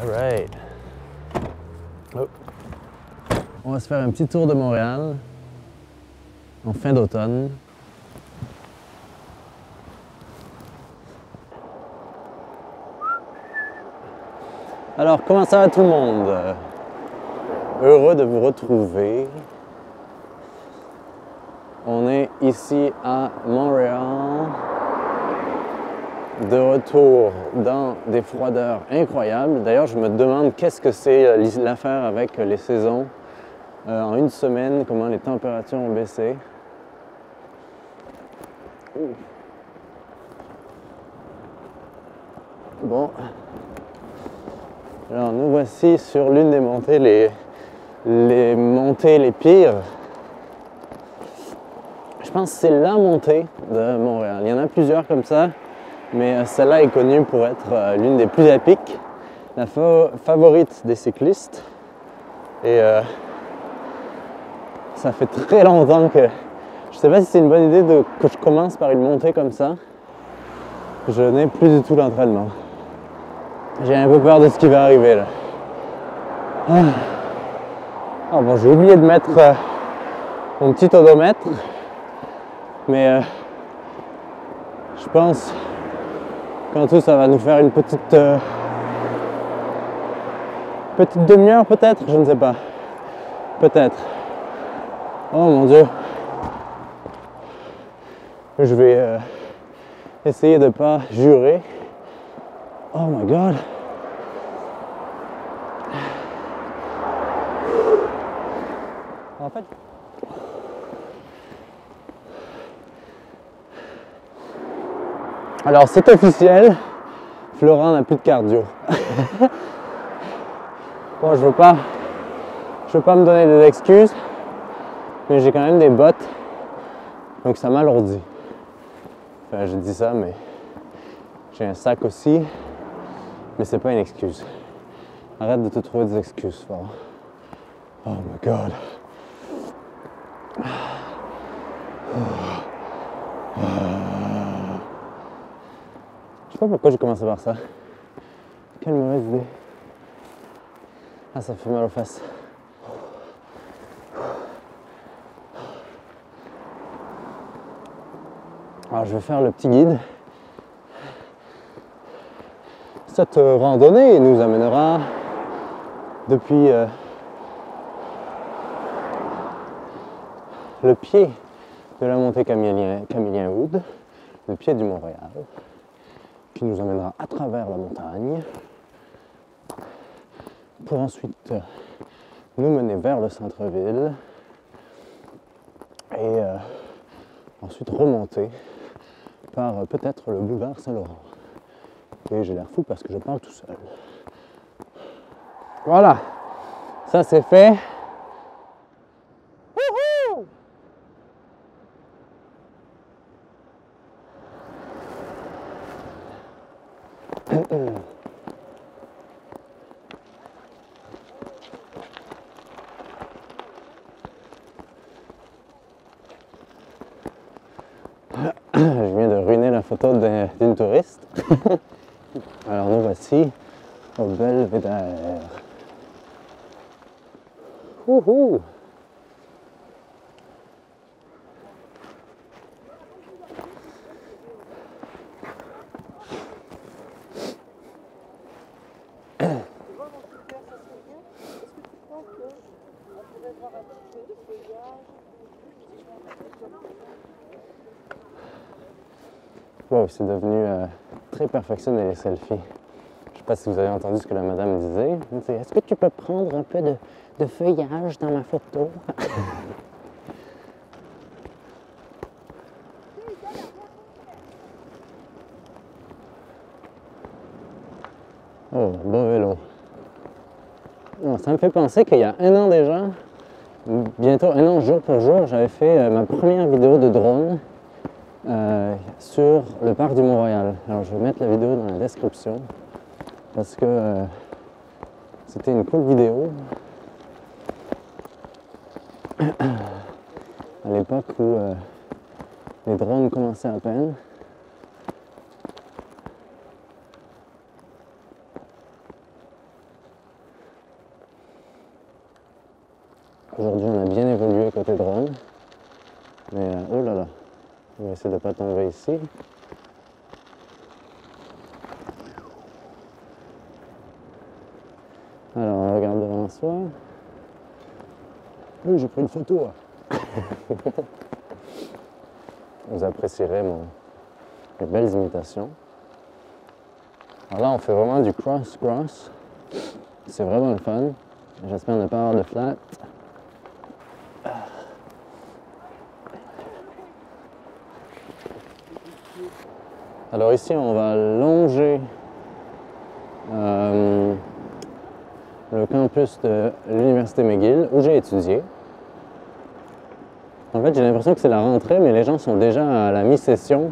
All right. Oh. On va se faire un petit tour de Montréal en fin d'automne. Alors, comment ça va tout le monde? Heureux de vous retrouver. On est ici à Montréal, de retour dans des froideurs incroyables. D'ailleurs, je me demande qu'est-ce que c'est l'affaire avec les saisons. En une semaine, comment les températures ont baissé. Ouh. Bon. Alors nous voici sur l'une des montées les pires. Je pense que c'est la montée de Montréal. Il y en a plusieurs comme ça, mais celle-là est connue pour être l'une des plus à pic, la favorite des cyclistes. Et ça fait très longtemps que... Je sais pas si c'est une bonne idée que je commence par une montée comme ça. Je n'ai plus du tout l'entraînement. J'ai un peu peur de ce qui va arriver là. Ah. Oh, bon, j'ai oublié de mettre mon petit odomètre, mais je pense qu'en tout ça va nous faire une petite demi-heure peut-être, je ne sais pas. Peut-être. Oh mon Dieu. Je vais essayer de ne pas jurer. Oh my God! En fait... Alors c'est officiel, Florent n'a plus de cardio. Bon, je veux pas me donner des excuses, mais j'ai quand même des bottes, donc ça m'alourdit. Enfin, je dis ça, mais j'ai un sac aussi. Mais c'est pas une excuse. Arrête de te trouver des excuses, Florent. Oh my God. Je sais pas pourquoi j'ai commencé par ça. Quelle mauvaise idée. Ah, ça fait mal aux fesses. Alors, je vais faire le petit guide. Cette randonnée nous amènera depuis le pied de la montée Camillien-Houde, le pied du Mont-Royal, qui nous amènera à travers la montagne pour ensuite nous mener vers le centre-ville et ensuite remonter par peut-être le boulevard Saint-Laurent. Et j'ai l'air fou parce que je parle tout seul. Voilà, ça c'est fait. Wouhou! Je viens de ruiner la photo d'une touriste. Alors nous voici au belvédère. Wouhou! Wow, c'est devenu très perfectionné les selfies. Je sais pas si vous avez entendu ce que la madame disait. Elle disait, est-ce que tu peux prendre un peu de feuillage dans ma photo? Oh, bon vélo. Non, ça me fait penser qu'il y a un an déjà, bientôt un an jour pour jour, j'avais fait ma première vidéo de drone. Sur le parc du Mont-Royal. Alors je vais mettre la vidéo dans la description parce que c'était une cool vidéo à l'époque où les drones commençaient à peine. Aujourd'hui, on a bien évolué côté drone. Mais oh là là, on va essayer de ne pas tomber ici. Alors, on regarde devant soi. Oui, j'ai pris une photo. Hein. Vous apprécierez mes belles imitations. Alors là, on fait vraiment du cross-cross. C'est vraiment le fun. J'espère ne pas avoir de flat. Alors ici, on va longer le campus de l'Université McGill, où j'ai étudié. En fait, j'ai l'impression que c'est la rentrée, mais les gens sont déjà à la mi-session,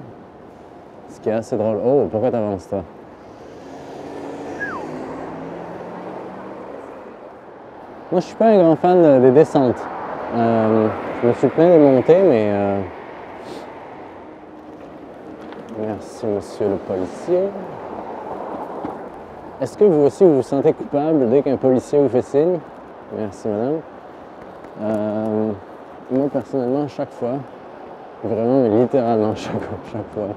ce qui est assez drôle. Oh, pourquoi t'avances, toi? Moi, je suis pas un grand fan des descentes. Je me suis plein de montées, mais... Merci, monsieur le policier. Est-ce que vous aussi, vous vous sentez coupable dès qu'un policier vous fait signe? Merci, madame. Moi, personnellement, à chaque fois, vraiment, mais littéralement, chaque fois.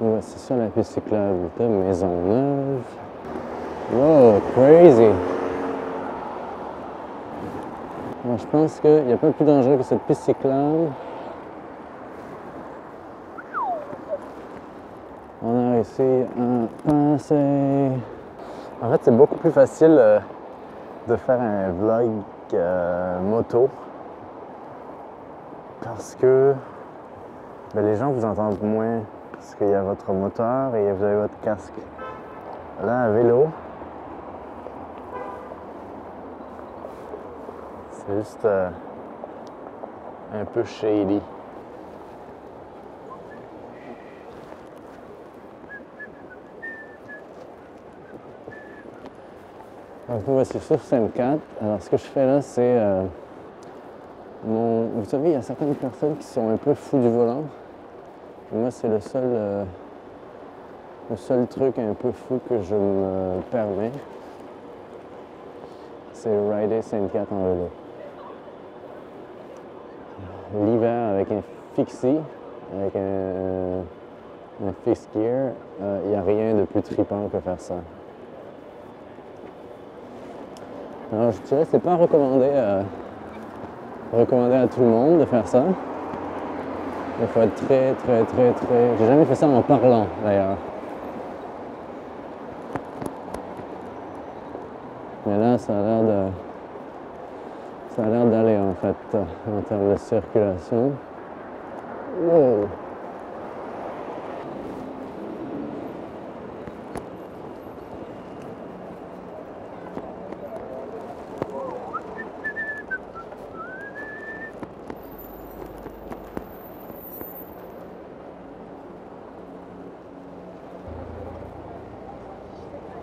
Voici sur la piste cyclable de Maisonneuve. Wow, crazy! Alors, je pense qu'il n'y a pas plus dangereux que cette piste cyclable. On a réussi à passer. En fait, c'est beaucoup plus facile de faire un vlog moto parce que les gens vous entendent moins parce qu'il y a votre moteur et vous avez votre casque. Là, un vélo, c'est juste un peu shady. Donc nous voici sur scène 4. Alors ce que je fais là, c'est... Vous savez, il y a certaines personnes qui sont un peu fous du volant. Et moi, c'est le seul truc un peu fou que je me permets. C'est rider scène 4 en vélo. L'hiver avec un fixie, avec un fixed gear, il n'y a rien de plus trippant que faire ça. Alors, je dirais que ce n'est pas recommandé, à tout le monde de faire ça. Il faut être très... J'ai jamais fait ça en parlant, d'ailleurs. Mais là, ça a l'air de... Ça a l'air d'aller, en fait, en termes de circulation. Wow.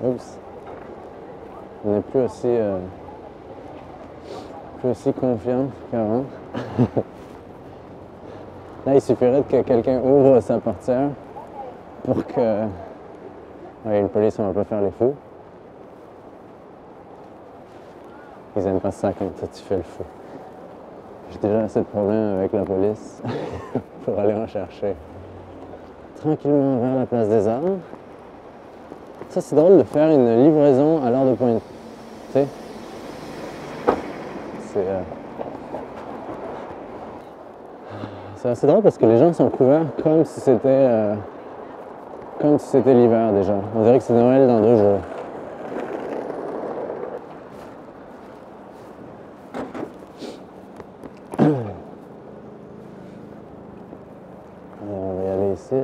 Oups, on n'est plus aussi confiant qu'avant. Là, il suffirait que quelqu'un ouvre sa portière pour que... Oui, une police, on va pas faire les fous. Ils n'aiment pas ça quand tu fais le fou. J'ai déjà assez de problèmes avec la police pour aller en chercher. Tranquillement vers la place des Arts. Ça, c'est drôle de faire une livraison à l'heure de pointe. Tu sais? C'est... C'est assez drôle parce que les gens sont couverts comme si c'était... Comme si c'était l'hiver, déjà. On dirait que c'est Noël dans 2 jours. Alors, on va y aller ici.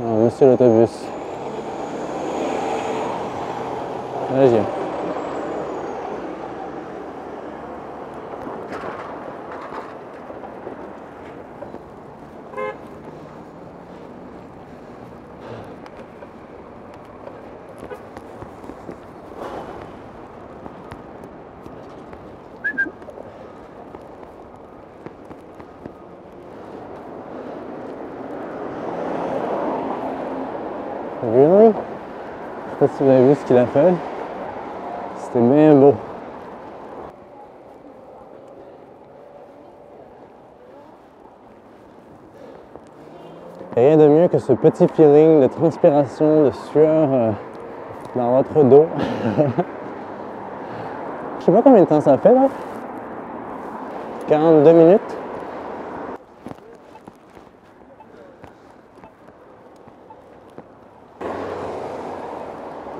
Alors, monsieur l'autobus. Allez, j'y vais. sais pas si vous avez vu ce qu'il a fait. C'était bien beau. Rien de mieux que ce petit feeling de transpiration, de sueur dans votre dos. Je sais pas combien de temps ça fait là. 42 minutes.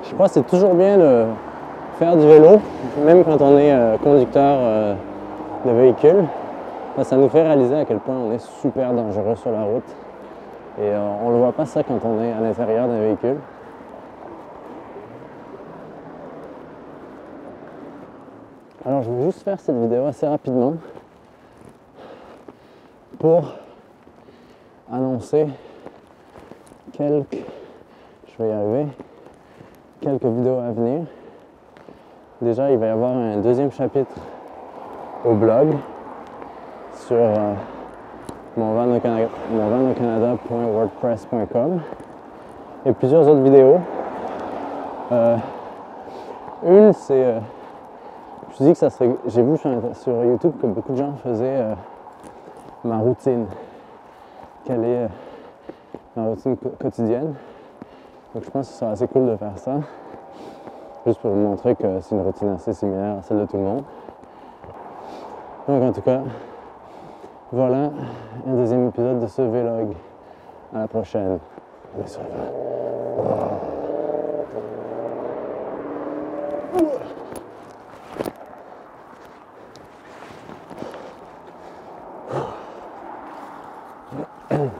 Je crois que c'est toujours bien de faire du vélo, même quand on est conducteur de véhicule. Ça nous fait réaliser à quel point on est super dangereux sur la route. Et on ne voit pas ça quand on est à l'intérieur d'un véhicule. Alors je vais juste faire cette vidéo assez rapidement pour annoncer quelques vidéos à venir. Déjà, il va y avoir un deuxième chapitre au blog sur monvanaucanada.wordpress.com et plusieurs autres vidéos. Une, c'est... je dis que ça serait... J'ai vu sur YouTube que beaucoup de gens faisaient ma routine. Quelle est ma routine quotidienne. Donc je pense que ce serait assez cool de faire ça. Juste pour vous montrer que c'est une routine assez similaire à celle de tout le monde. Donc en tout cas, voilà un deuxième épisode de ce vlog. À la prochaine. On est sur le vent.